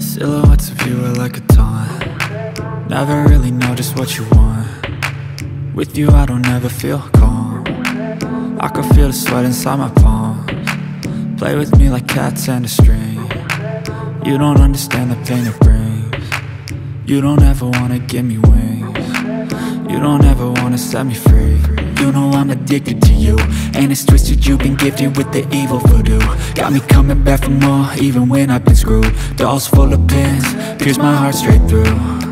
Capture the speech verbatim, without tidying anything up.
Silhouettes of you are like a taunt. Never really know just what you want. With you I don't ever feel calm. I can feel the sweat inside my palms. Play with me like cats and a string. You don't understand the pain it brings. You don't ever wanna give me wings. You don't ever wanna set me free. You know I'm addicted to you, and it's twisted, you've been gifted with the evil voodoo. Got me coming back for more, even when I've been screwed. Dolls full of pins, pierce my heart straight through.